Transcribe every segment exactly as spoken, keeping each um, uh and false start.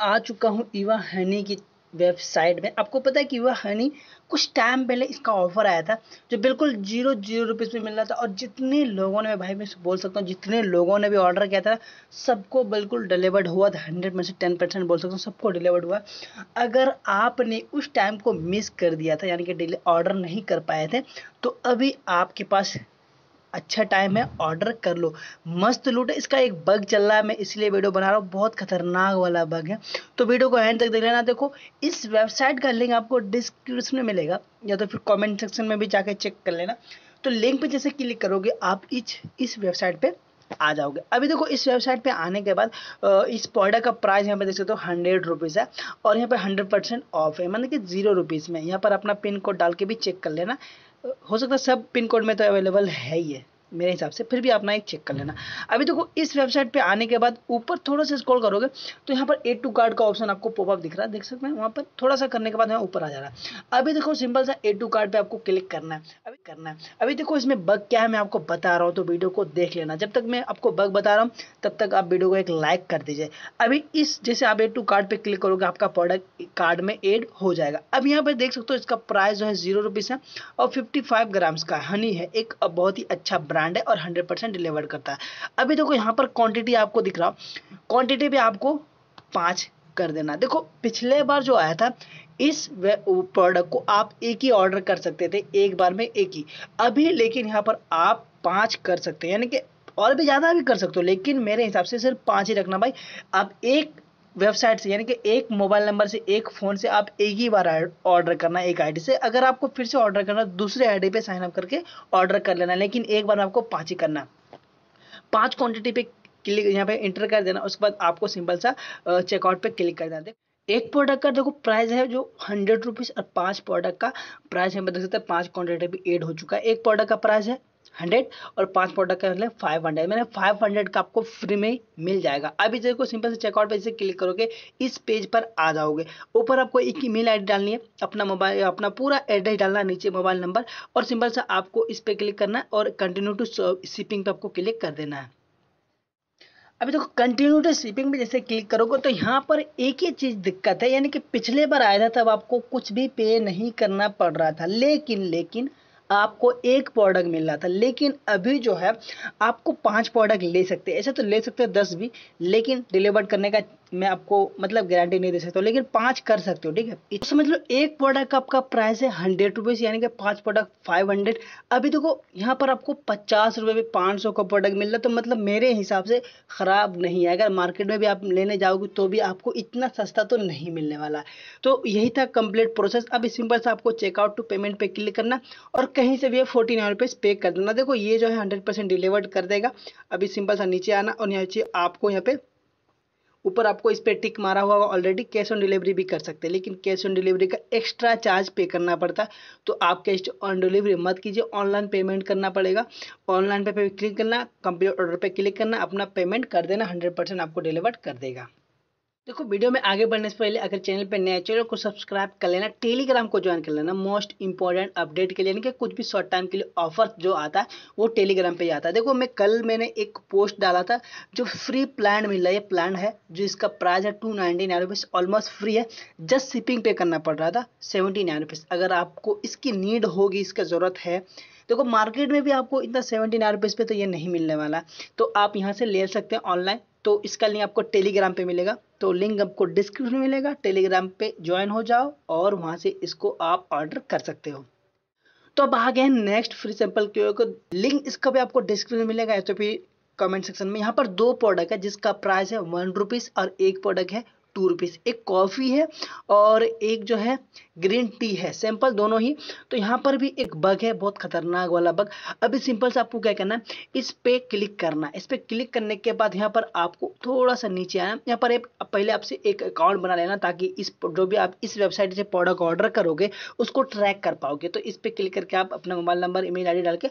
आ चुका हूँ ईवा हनी की वेबसाइट में। आपको पता है कि ईवा हनी कुछ टाइम पहले इसका ऑफर आया था जो बिल्कुल जीरो जीरो रुपीज़ में मिल रहा था, और जितने लोगों ने, भाई मैं बोल सकता हूँ जितने लोगों ने भी ऑर्डर किया था सबको बिल्कुल डिलीवर्ड हुआ था। हंड्रेड में से टेन परसेंट बोल सकता हूँ सबको डिलीवर्ड हुआ। अगर आपने उस टाइम को मिस कर दिया था, यानी कि ऑर्डर नहीं कर पाए थे, तो अभी आपके पास अच्छा टाइम है, ऑर्डर कर लो। मस्त लूट है। इसका एक बग चल रहा है, मैं इसलिए वीडियो बना रहा हूँ, बहुत खतरनाक वाला बग है, तो वीडियो को एंड तक देख लेना। देखो, इस वेबसाइट का लिंक आपको डिस्क्रिप्शन में मिलेगा, या तो फिर कमेंट सेक्शन में भी जाके चेक कर लेना। तो लिंक पे जैसे क्लिक करोगे आप इस इस वेबसाइट पे आ जाओगे। अभी देखो, इस वेबसाइट पे आने के बाद इस प्रोडक्ट का प्राइस यहाँ पे देख सकते हो हंड्रेड रुपीज़ है, और यहाँ पे हंड्रेड परसेंट ऑफ है, मतलब कि जीरो रुपीज़ में। यहाँ पर अपना पिन कोड डाल के भी चेक कर लेना, हो सकता है सब पिन कोड में तो अवेलेबल है ही है मेरे हिसाब से, फिर भी अपना एक चेक कर लेना। अभी देखो, इस वेबसाइट पे आने के बाद ऊपर थोड़ा सा स्क्रॉल करोगे तो यहाँ पर एड टू कार्ड का ऑप्शन आपको पॉपअप दिख रहा है, देख सकते हैं। वहाँ पर थोड़ा सा करने के बाद यहाँ ऊपर आ जा रहा है। अभी देखो, सिंपल सा एड टू कार्ड पे आपको क्लिक करना है, अभी करना है। अभी देखो, इसमें बग क्या है मैं आपको बता रहा हूँ, तो वीडियो को देख लेना। जब तक मैं आपको बग बता रहा हूँ तब तक आप वीडियो को एक लाइक कर दीजिए। अभी इस जैसे आप एड टू कार्ड पर क्लिक करोगे आपका प्रोडक्ट कार्ड में एड हो जाएगा। अब यहाँ पर देख सकते हो इसका प्राइस जो है जीरो रुपीज़ है, और फिफ्टी फाइव ग्राम्स का हनी है, एक बहुत ही अच्छा ब्रांड है और हंड्रेड परसेंट डिलीवर करता है। अभी देखो, यहाँ पर क्वांटिटी आपको दिख रहा, क्वांटिटी पे आपको पाँच कर देना। देखो, पिछले बार जो आया था इस प्रोडक्ट को आप एक ही ऑर्डर कर सकते थे, एक बार में एक ही। अभी लेकिन यहाँ पर आप पाँच कर सकते हैं, यानी कि और भी ज़्यादा भी कर सकते हो, लेकिन मेरे हिसाब से सिर्फ पाँच ही रखना भाई। आप एक वेबसाइट से, यानी कि एक मोबाइल नंबर से, एक फ़ोन से आप एक ही बार ऑर्डर करना, एक आईडी से। अगर आपको फिर से ऑर्डर करना दूसरे आईडी पे साइन अप करके ऑर्डर कर लेना, लेकिन एक बार आपको पाँच ही करना। पाँच क्वांटिटी पे क्लिक यहाँ पे इंटर कर देना, उसके बाद आपको सिंपल सा चेकआउट पे क्लिक कर देना। एक प्रोडक्ट का देखो प्राइस है जो हंड्रेड रुपीज़, और पाँच प्रोडक्ट का प्राइस हमें देख सकते हैं पाँच क्वान्टिटी पर एड हो चुका है। एक प्रोडक्ट का प्राइस है हंड्रेड और पांच प्रोडक्ट का मतलब फाइव हंड्रेड। मैंने फाइव हंड्रेड का आपको फ्री में मिल जाएगा। अभी देखो, सिंपल से चेकआउट पे जैसे क्लिक करोगे इस पेज पर आ जाओगे। ऊपर आपको एक ही मेल आई डी डालनी है, अपना मोबाइल, अपना पूरा एड्रेस डालना, नीचे मोबाइल नंबर, और सिंपल से आपको इस पर क्लिक करना है और कंटिन्यू टू शिपिंग पे आपको क्लिक कर देना है। अभी देखो, कंटिन्यू टू शिपिंग में जैसे क्लिक करोगे तो यहाँ पर एक ही चीज़ दिक्कत है, यानी कि पिछले बार आया था तब आपको कुछ भी पे नहीं करना पड़ रहा था, लेकिन लेकिन आपको एक प्रोडक्ट मिल रहा था। लेकिन अभी जो है आपको पांच प्रोडक्ट ले सकते हैं, ऐसे तो ले सकते हो दस भी, लेकिन डिलीवर करने का मैं आपको मतलब गारंटी नहीं दे सकता हूँ, लेकिन पांच कर सकते हो, ठीक है। समझ लो एक प्रोडक्ट का आपका प्राइस है हंड्रेड रुपीज़, यानी कि पांच प्रोडक्ट फाइव हंड्रेड। अभी देखो, यहाँ पर आपको पचास रुपये में पाँच सौ का प्रोडक्ट मिल रहा, तो मतलब मेरे हिसाब से ख़राब नहीं है। अगर मार्केट में भी आप लेने जाओगे तो भी आपको इतना सस्ता तो नहीं मिलने वाला। तो यही था कम्प्लीट प्रोसेस। अब सिंपल से आपको चेकआउट टू पेमेंट पे क्लिक करना और कहीं से भी ये फोर्टी नाइन रुपीज़ पे कर देना। देखो, ये जो है हंड्रेड परसेंट डिलीवर्ड कर देगा। अभी सिंपल सा नीचे आना और नीचे आपको यहाँ पे ऊपर आपको इस पर टिक मारा हुआ होगा ऑलरेडी। कैश ऑन डिलीवरी भी कर सकते हैं, लेकिन कैश ऑन डिलीवरी का एक्स्ट्रा चार्ज पे करना पड़ता है, तो आप कैश ऑन डिलीवरी मत कीजिए, ऑनलाइन पेमेंट करना पड़ेगा। ऑनलाइन पे, पे क्लिक करना, कंप्लीट ऑर्डर पे क्लिक करना, अपना पेमेंट कर देना, हंड्रेड परसेंट आपको डिलीवर कर देगा। देखो, वीडियो में आगे बढ़ने से पहले अगर चैनल पर नया चैनल को सब्सक्राइब कर लेना, टेलीग्राम को ज्वाइन कर लेना मोस्ट इंपॉर्टेंट अपडेट के लिए, यानी कि कुछ भी शॉर्ट टाइम के लिए ऑफर जो आता है वो टेलीग्राम पे ही आता है। देखो, मैं कल मैंने एक पोस्ट डाला था जो फ्री प्लान मिल रहा है, ये प्लान है जो इसका प्राइस है two ninety nine rupees, almost free है, जस्ट शिपिंग पे करना पड़ रहा था सेवेंटी नाइन रुपीज़। अगर आपको इसकी नीड होगी, इसका ज़रूरत है, देखो मार्केट में भी आपको इतना सेवेंटी नाइन रुपीज़ पे तो ये नहीं मिलने वाला, तो आप यहाँ से ले सकते हैं ऑनलाइन। तो इसका लिंक आपको टेलीग्राम पे मिलेगा, तो लिंक आपको डिस्क्रिप्शन में मिलेगा, टेलीग्राम पे ज्वाइन हो जाओ और वहाँ से इसको आप ऑर्डर कर सकते हो। तो अब आ गए next free sample QR code, link इसका भी आपको डिस्क्रिप्शन में मिलेगा, या तो फिर कमेंट सेक्शन में। यहाँ पर दो प्रोडक्ट है जिसका प्राइस है वन रुपीज़ और एक प्रोडक्ट है टू रुपीज़। एक कॉफ़ी है और एक जो है ग्रीन टी है, सैंपल दोनों ही। तो यहाँ पर भी एक बग है, बहुत खतरनाक वाला बग। अभी सिंपल से आपको क्या करना है, इस पे क्लिक करना। इस पे क्लिक करने के बाद यहाँ पर आपको थोड़ा सा नीचे आना, यहाँ पर एक पहले आपसे एक अकाउंट बना लेना, ताकि इस जो भी आप इस वेबसाइट से प्रोडक्ट ऑर्डर करोगे उसको ट्रैक कर पाओगे। तो इस पर क्लिक करके आप अपना mobile number, email I D डाल के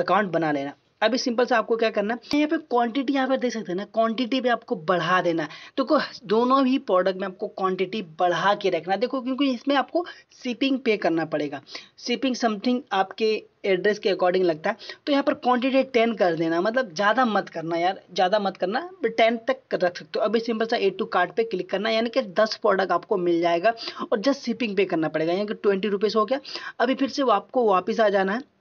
अकाउंट बना लेना। अभी सिंपल से आपको क्या करना है, यहाँ पे क्वांटिटी यहाँ पे देख सकते हैं ना, क्वांटिटी पे आपको बढ़ा देना है। तो को दोनों ही प्रोडक्ट में आपको क्वांटिटी बढ़ा के रखना है। देखो क्योंकि इसमें आपको शिपिंग पे करना पड़ेगा, शिपिंग समथिंग आपके एड्रेस के अकॉर्डिंग लगता है। तो यहाँ पर क्वांटिटी टेन कर देना, मतलब ज़्यादा मत करना यार, ज़्यादा मत करना, टेन तक रख सकते हो। अभी सिंपल सा एड टू कार्ट पे क्लिक करना, यानी कि दस प्रोडक्ट आपको मिल जाएगा और जस्ट शिपिंग पे करना पड़ेगा, यानी कि ट्वेंटी रुपीज़ हो गया। अभी फिर से आपको वापस आ जाना है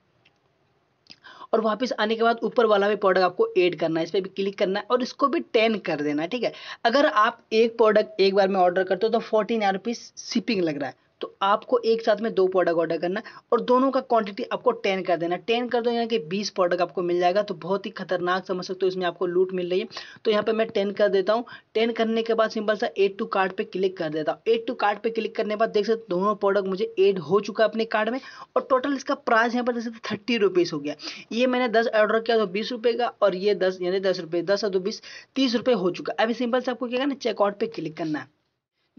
और वापस आने के बाद ऊपर वाला भी प्रोडक्ट आपको ऐड करना है, इस पर भी क्लिक करना है और इसको भी टेन कर देना है। ठीक है, अगर आप एक प्रोडक्ट एक बार में ऑर्डर करते हो तो फोर्टीन यार रुपीज़ शिपिंग लग रहा है, तो आपको एक साथ में दो प्रोडक्ट ऑर्डर करना और दोनों का क्वांटिटी आपको टेन कर देना। टेन कर दो यानी कि बीस प्रोडक्ट आपको मिल जाएगा। तो बहुत ही खतरनाक समझ सकते हो, इसमें आपको लूट मिल रही है। तो यहाँ पे मैं टेन कर देता हूँ। टेन करने के बाद सिंपल सा एड टू कार्ट पे क्लिक कर देता हूँ। एड टू कार्ट पे क्लिक करने के बाद देख सकते दोनों प्रोडक्ट मुझे एड हो चुका है अपने कार्ड में और टोटल इसका प्राइस यहाँ पर देख सकते थर्टी रुपीज़ हो गया। ये मैंने दस ऑर्डर किया तो बीस रुपये का और ये दस यानी दस रुपये दस और दो बीस तीस रुपये हो चुका है। अभी सिंपल से आपको क्या करना है, चेकआउट पर क्लिक करना है।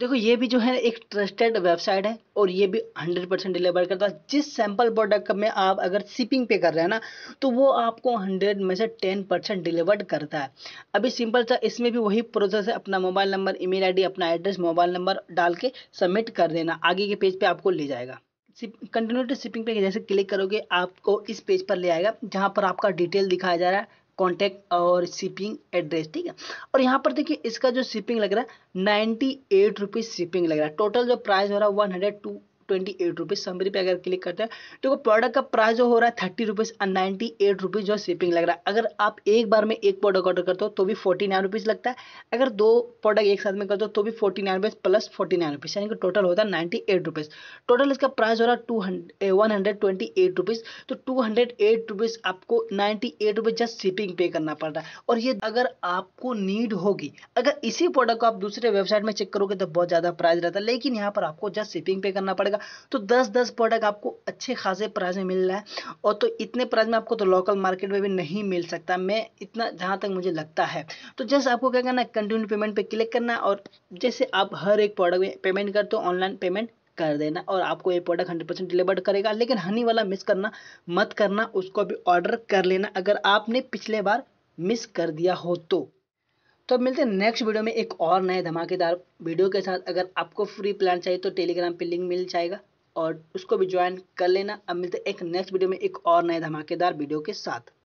देखो ये भी जो है एक ट्रस्टेड वेबसाइट है और ये भी हंड्रेड परसेंट डिलीवर करता है। जिस सैम्पल प्रोडक्ट में आप अगर शिपिंग पे कर रहे हैं ना तो वो आपको हंड्रेड में से टेन परसेंट डिलीवर्ड करता है। अभी सिंपल सा इसमें भी वही प्रोसेस है, अपना मोबाइल नंबर, ईमेल आईडी, अपना एड्रेस, मोबाइल नंबर डाल के सबमिट कर देना, आगे के पेज पे आपको ले जाएगा। कंटिन्यू टू शिपिंग पे जैसे क्लिक करोगे आपको इस पेज पर ले आएगा जहाँ पर आपका डिटेल दिखाया जा रहा है, कॉन्टैक्ट और शिपिंग एड्रेस। ठीक है, और यहाँ पर देखिए इसका जो शिपिंग लग रहा है नाइन्टी एट रुपीज़ शिपिंग लग रहा है। टोटल जो प्राइस हो रहा है one hundred two twenty eight rupees. Summary पे अगर क्लिक करते हैं तो प्रोडक्ट का प्राइस जो हो रहा है थर्टी रुपीज़ और नाइन्टी एट रुपीज़ जो शिपिंग लग रहा है। अगर आप एक बार में एक प्रोडक्ट ऑर्डर करते हो तो भी फोर्टी नाइन रुपीज़ लगता है, अगर दो प्रोडक्ट एक साथ में करते हो तो भी forty nine rupees plus forty nine rupees यानी कि टोटल होता है नाइन्टी एट रुपीज़। टोटल इसका प्राइस हो रहा है two hundred one hundred twenty eight rupees. तो टू हंड्रेड एट रुपीज़ आपको ninety eight rupees just shipping पे करना पड़ रहा है। और ये अगर आपको नीड होगी, अगर इसी प्रोडक्ट को आप दूसरे वेबसाइट में चेक करोगे तो बहुत ज़्यादा प्राइस रहता है, लेकिन यहाँ पर आपको जस्ट शिपिंग पे करना पड़ेगा। तो दस दस प्रोडक्ट आपको अच्छे खासे प्राइस में मिल रहा है और तो इतने प्राइस में आपको तो लोकल मार्केट में भी नहीं मिल सकता, मैं इतना जहाँ तक मुझे लगता है। तो जस्ट आपको क्या करना है, कंटिन्यू पेमेंट पे क्लिक करना और जैसे आप हर एक प्रोडक्ट में पेमेंट करते हो ऑनलाइन पेमेंट कर देना और आपको ये प्रोडक्ट हंड्रेड परसेंट डिलीवर्ड करेगा। लेकिन हनी वाला मिस करना मत करना, उसको भी ऑर्डर कर लेना अगर आपने पिछले बार मिस कर दिया हो तो। तो अब मिलते हैं नेक्स्ट वीडियो में एक और नए धमाकेदार वीडियो के साथ। अगर आपको फ्री प्लान चाहिए तो टेलीग्राम पे लिंक मिल जाएगा और उसको भी ज्वाइन कर लेना। अब मिलते हैं एक नेक्स्ट वीडियो में एक और नए धमाकेदार वीडियो के साथ।